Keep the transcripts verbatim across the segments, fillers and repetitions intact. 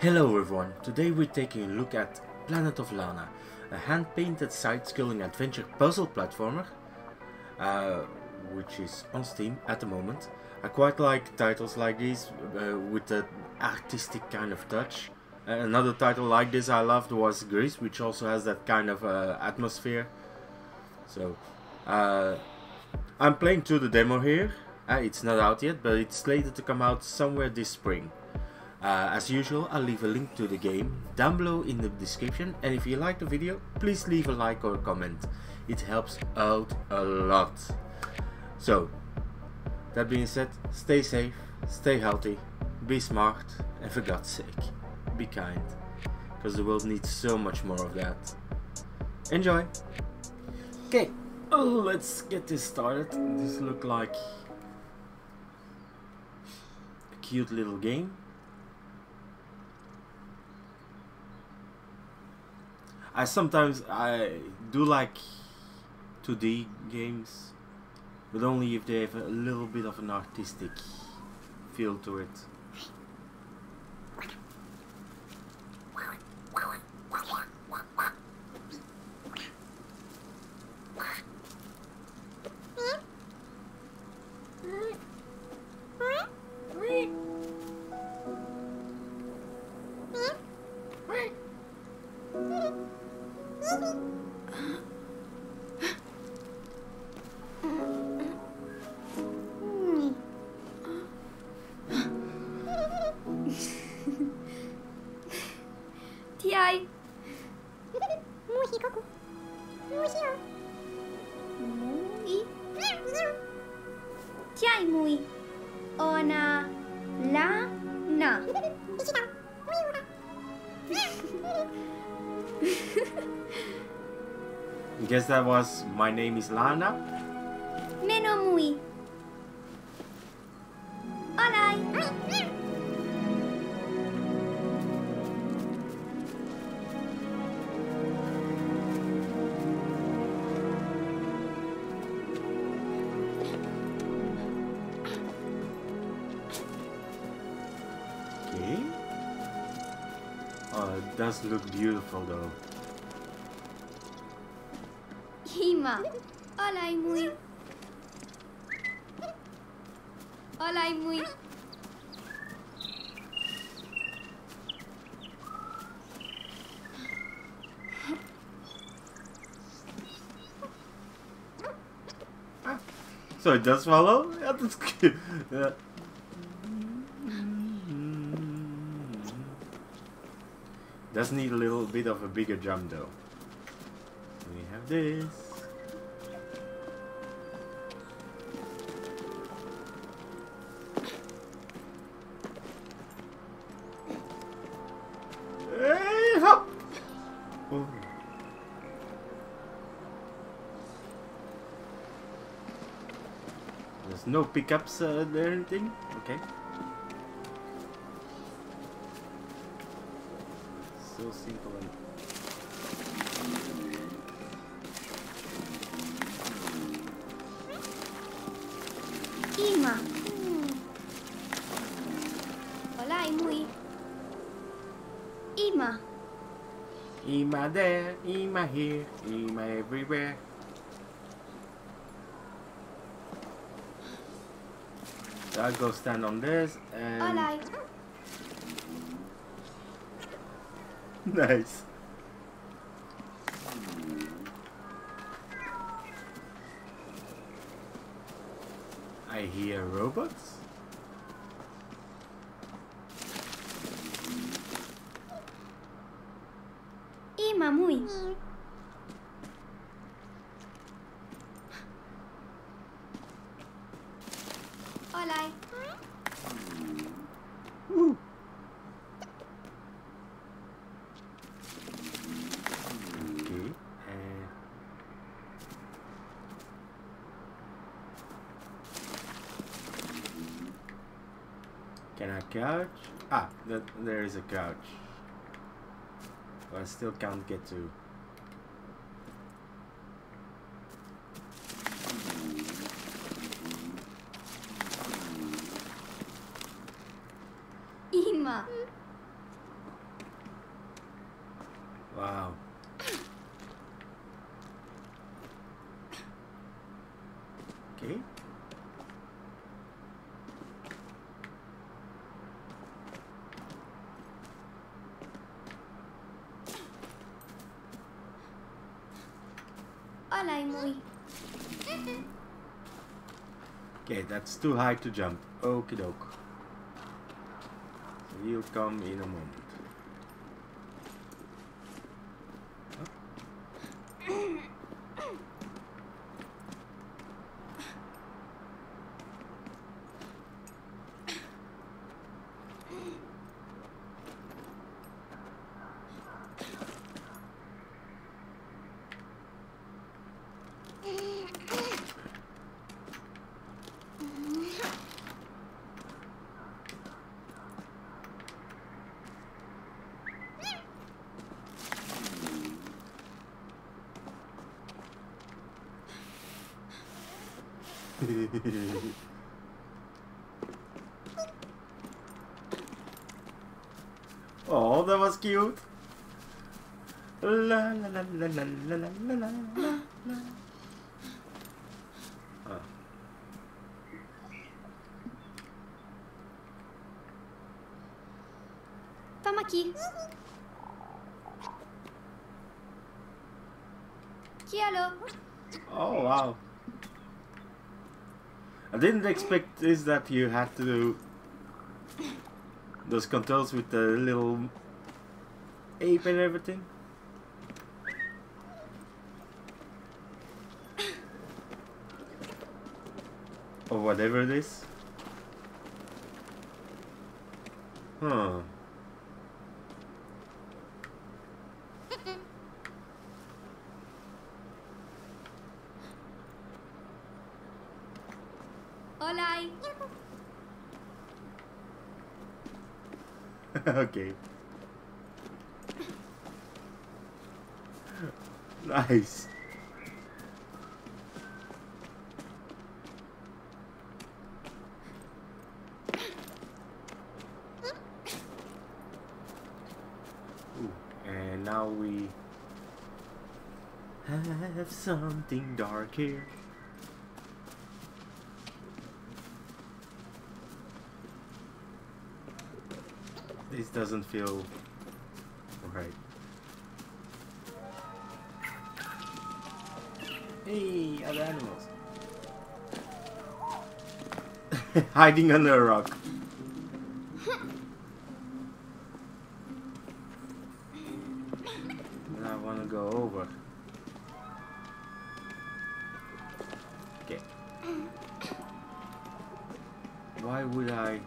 Hello everyone, today we're taking a look at Planet of Lana, a hand-painted side-scrolling adventure puzzle platformer, uh, which is on Steam at the moment. I quite like titles like these, uh, with an artistic kind of touch. Uh, another title like this I loved was Gris, which also has that kind of uh, atmosphere. So, uh, I'm playing through the demo here. Uh, it's not out yet, but it's slated to come out somewhere this spring. Uh, as usual, I'll leave a link to the game down below in the description, and if you like the video, please leave a like or a comment. It helps out a lot. So, that being said, stay safe, stay healthy, be smart, and for God's sake, be kind, because the world needs so much more of that. Enjoy! Okay, oh, let's get this started. This looks like a cute little game. I sometimes I do like two D games, but only if they have a little bit of an artistic feel to it. I guess that was My Name is Lana. Meno muy. Olai. Okay. Oh, it does look beautiful though. Olai muy. Olai muy. So it does follow? Yeah, that's good. Yeah. Does need a little bit of a bigger jump though. We have this. No pickups uh, or anything? Okay. So simple and... Ima. Hola, muy. Ima. Ima there, Ima here, Ima everywhere. I'll go stand on this and... Olai. Nice. I hear robots. Ima muy. Can I couch? Ah, that, there is a couch. But I still can't get to. Ima. Wow. Okay. Okay, that's too high to jump. Okie doke. So he'll come in a moment. Oh, that was cute. La la la la la la la la la la. Ah. Toma aqui. Que alô? Oh wow. I didn't expect is that you had to do those controls with the little ape and everything. Or whatever it is. Huh. Okay. Nice. Ooh, and now we have something dark here. This doesn't feel right. Hey, other animals. Hiding under a rock. I want to go over. Okay. Why would I?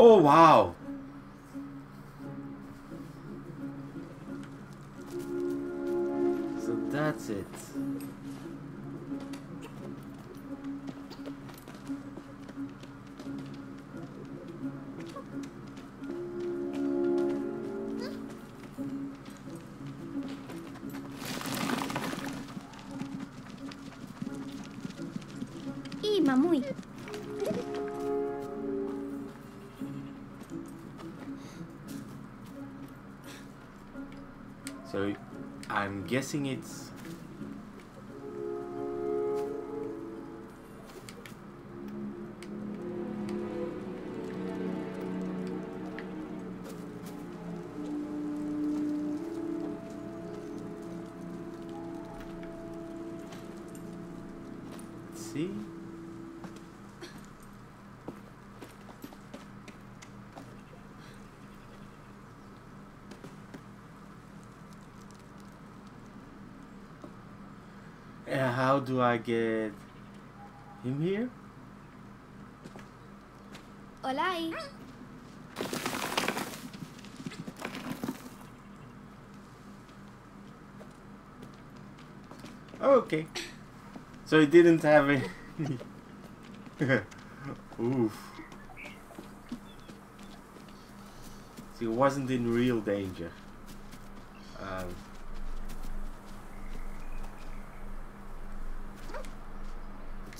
Oh wow! So that's it. E mamãe. So I'm guessing it's let's see. How do I get him here? Olha aí. Oh, okay. So it didn't have any. Oof. So it wasn't in real danger. Um.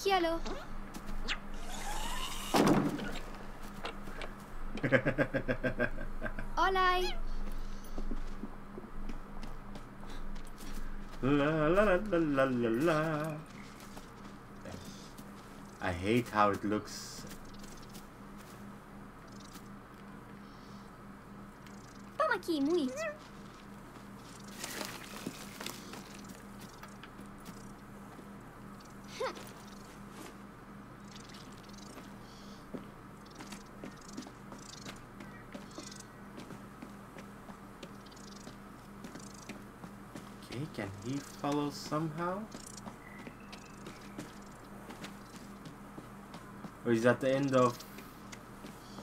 Hello. Hola. La la la la la la. I hate how it looks. Toma aqui, Mui. Can he follow somehow? Or is that the end of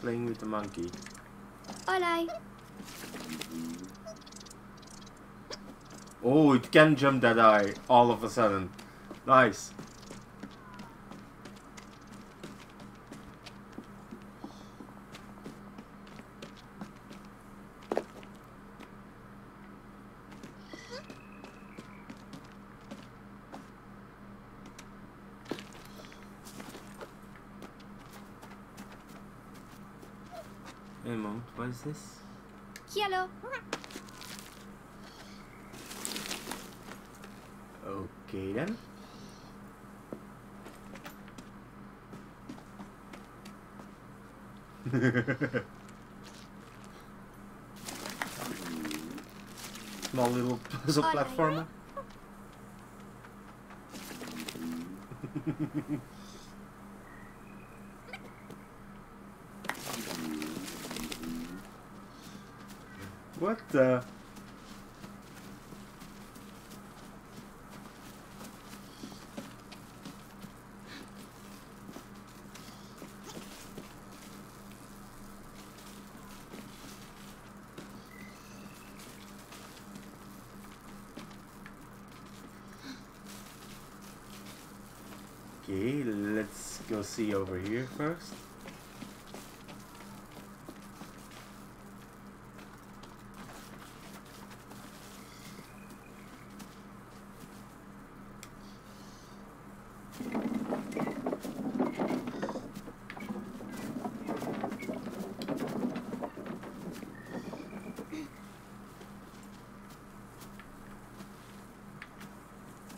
playing with the monkey? Hola. Oh, it can jump that high all of a sudden. Nice. What is this? Hello. Okay then. Small little puzzle oh, platformer. What the? Okay, let's go see over here first.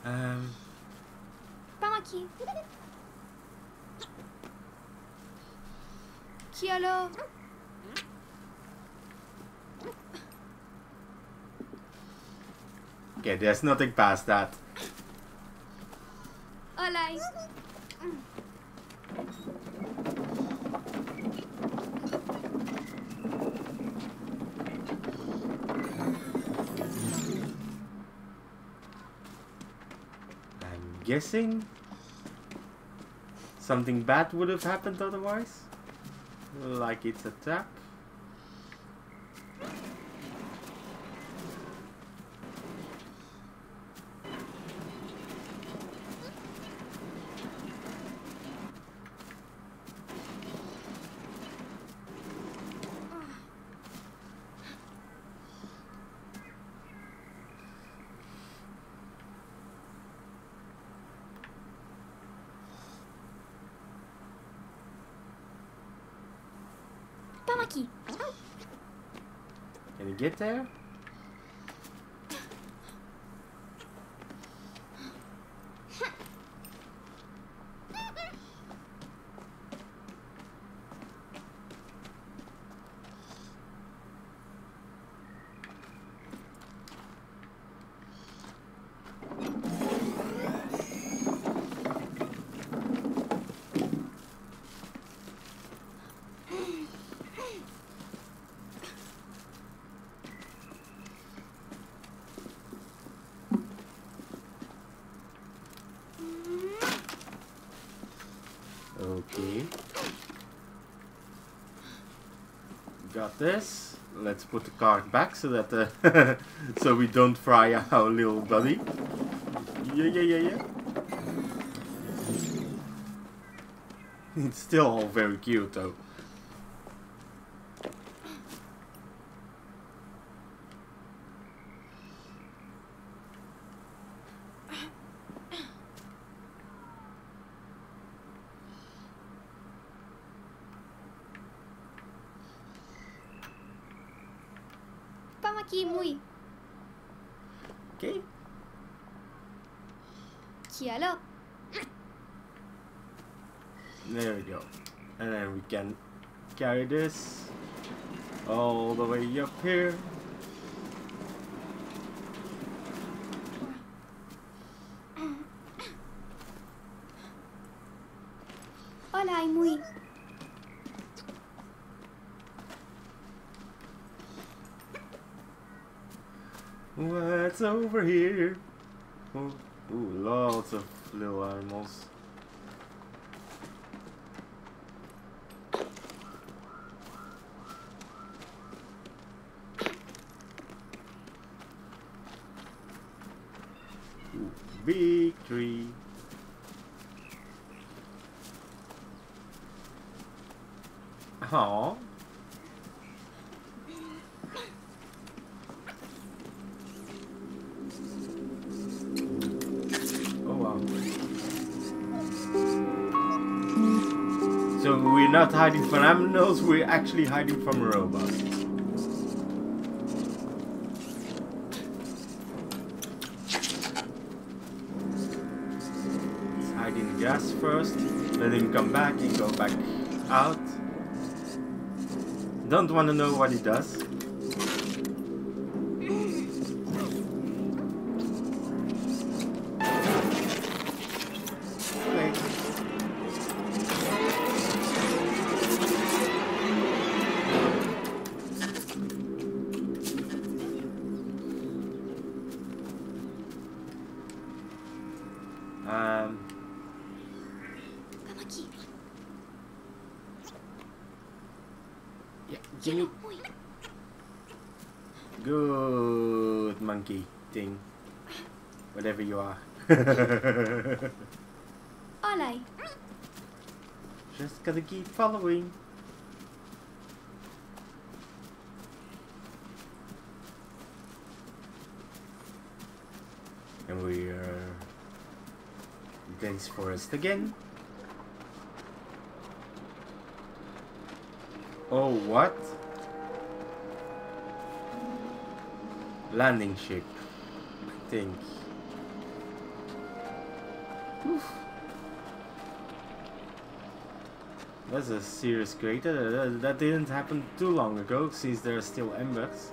Um. Vamos aqui. Kiolo. Okay, there's nothing past that. Olá. Guessing something bad would have happened otherwise, like its attack. Can you get there? got this. Let's put the card back so that uh, so we don't fry our little buddy. Yeah, yeah, yeah, yeah. It's still all very cute though. Ok. Qui alors? There we go. And then we can carry this all the way up here. Hola, Imui. What's over here? Oh, ooh, lots of little animals. Ooh, big tree. Aww. We're not hiding from animals, we're actually hiding from robots. He's hiding the gas first, let him come back and go back out. Don't want to know what he does. Um. Yeah, Jimmy. Good monkey thing. Whatever you are. Olay. Just gotta keep following. And we're. Dense forest again. Oh, what? Landing ship, I think. Oof. That's a serious crater. That didn't happen too long ago, since there are still embers.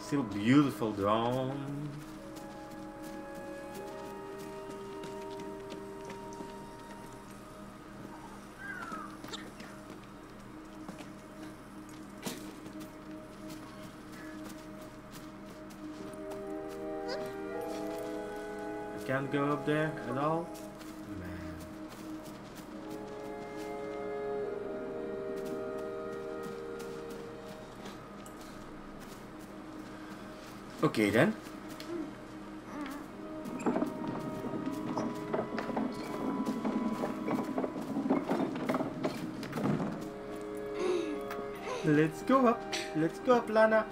Still beautiful drawn. Can't go up there at all? Man. Okay then. Let's go up. Let's go up, Lana.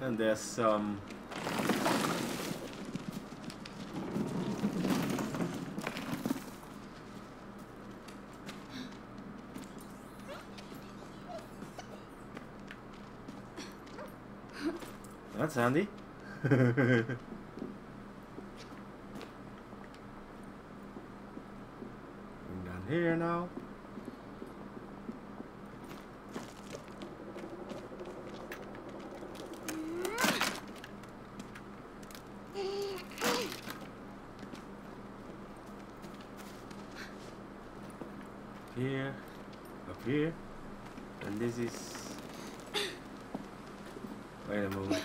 And there's some... Um, That's handy. I'm down here now. Here, up here, and this is. Wait a moment.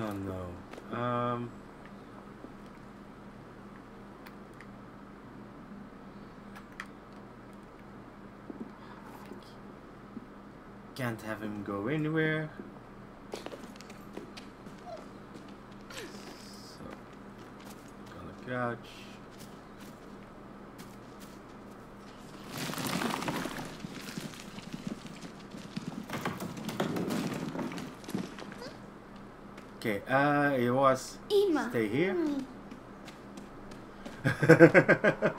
I don't know. Um, can't have him go anywhere. So, gonna catch. Okay, uh, it was Ima. Stay here. Mm.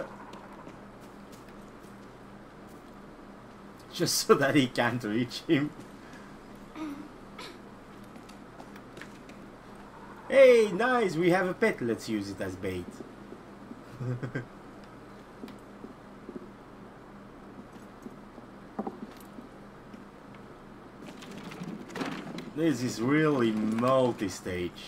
Just so that he can't reach him. Hey, nice, we have a pet, let's use it as bait. This is really multi-stage.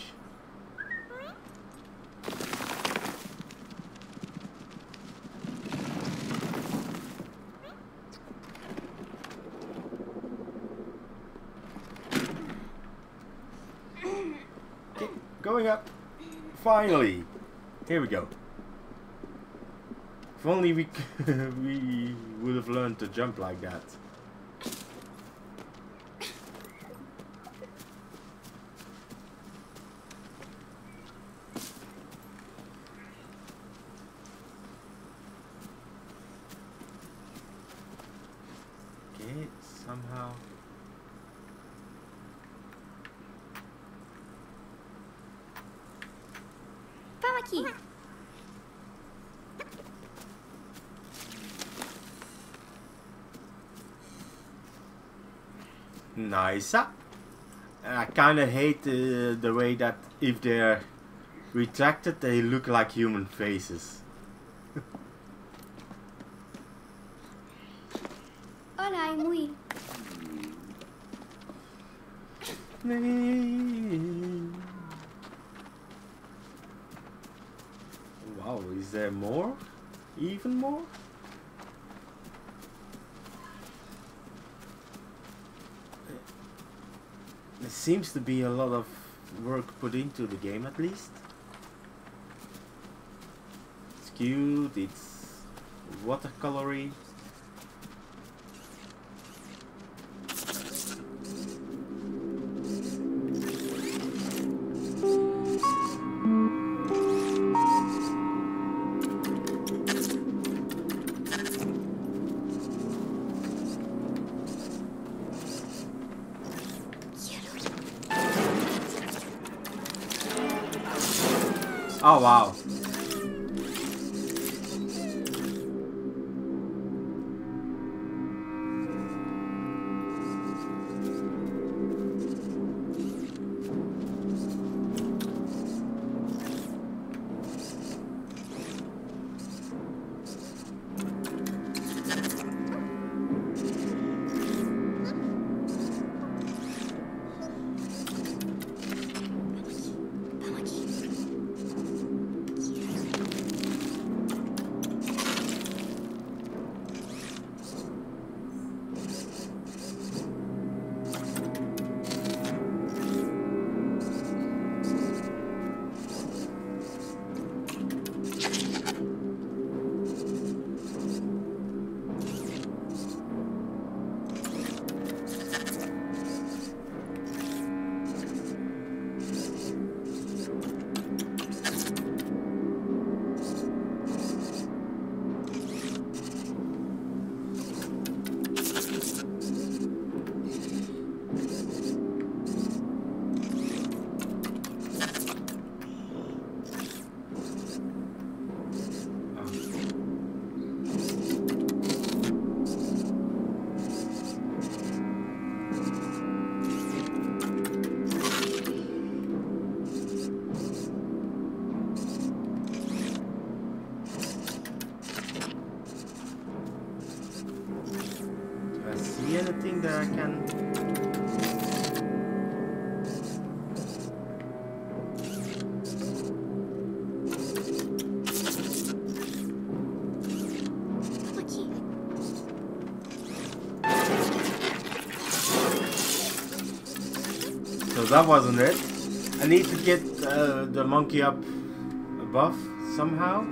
Okay, going up. Finally, here we go. If only we we would have learned to jump like that. Nice. I kind of hate uh, the way that if they're retracted, they look like human faces. Hola, muy. Wow, is there more? Even more? There seems to be a lot of work put into the game, at least. It's cute, it's watercolory. Oh wow. That wasn't it. I need to get uh, the monkey up above somehow.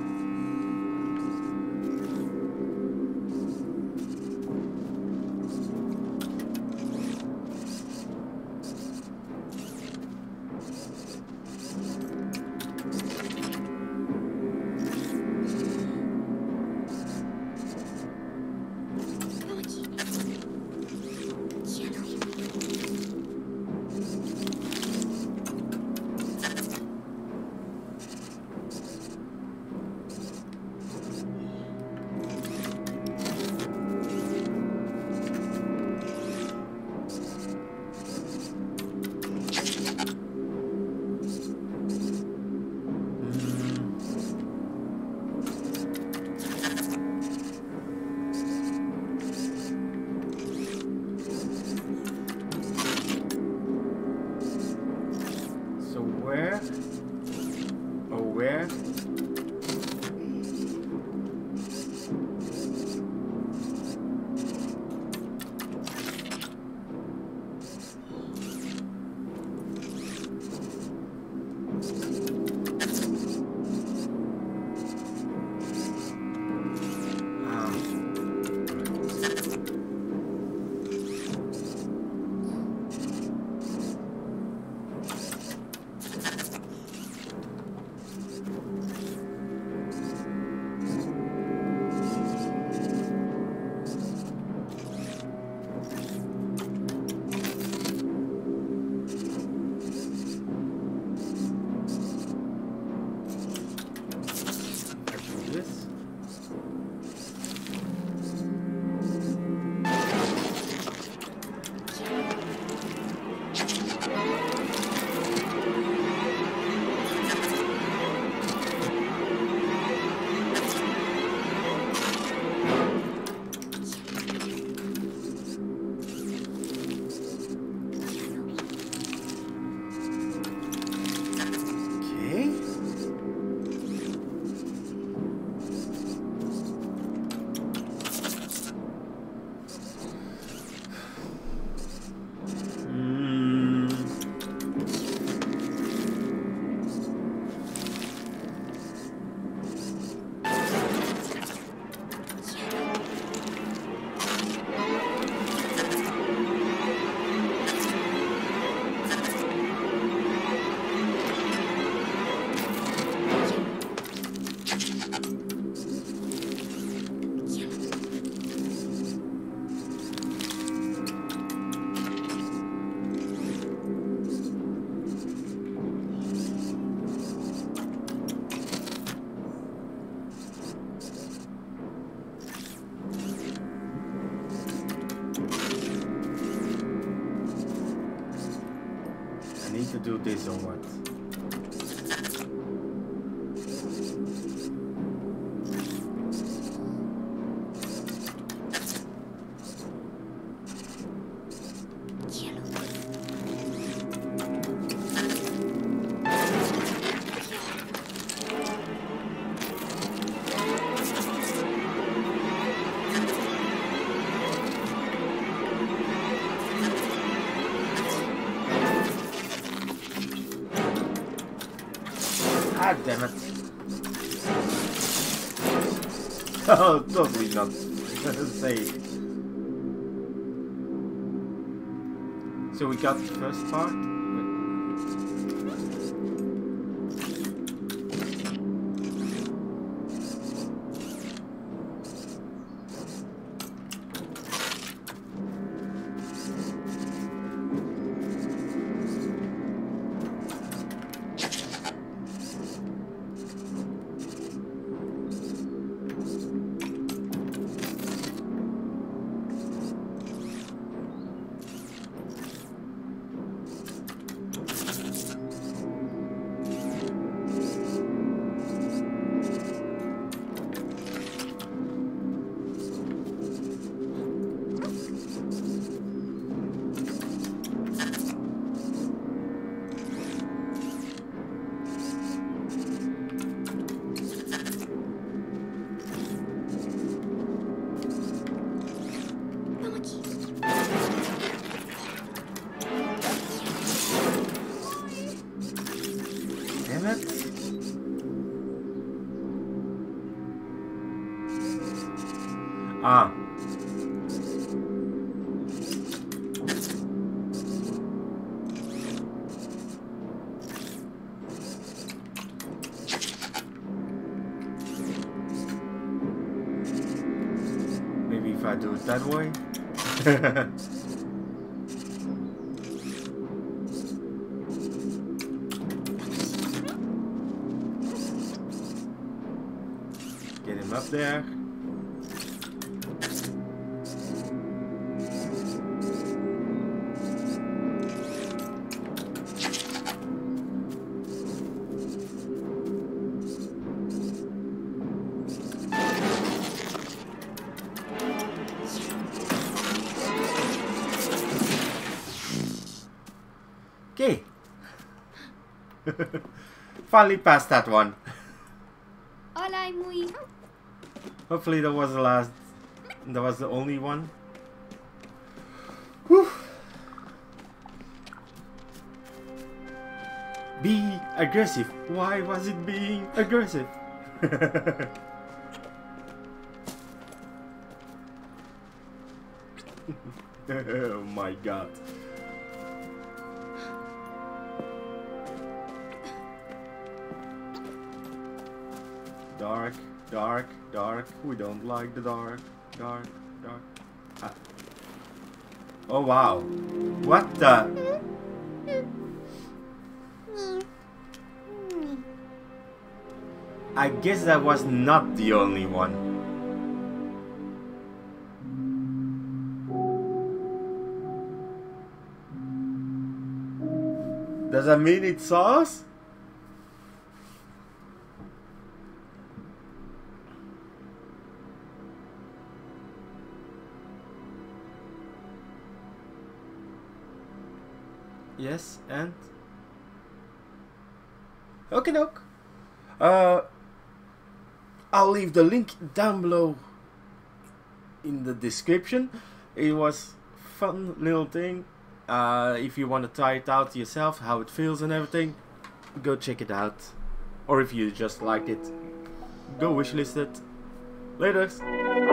Do this or what? Damn it. Oh, totally not safe. So we got the first part. mais, né? Ah. Maybe if I do it that way. Get him up there. Okay. Finally passed that one. Hopefully that was the last, that was the only one. Whew. Be aggressive. Why was it being aggressive? Oh my god. Dark, dark, dark. We don't like the dark, dark, dark. Ah. Oh wow! What the? I guess that was not the only one. Does that mean it saw us? Yes, and okie doke. Uh, I'll leave the link down below in the description. It was fun little thing. Uh, if you want to try it out yourself, how it feels and everything, go check it out. Or if you just liked it, go wishlist it. Later.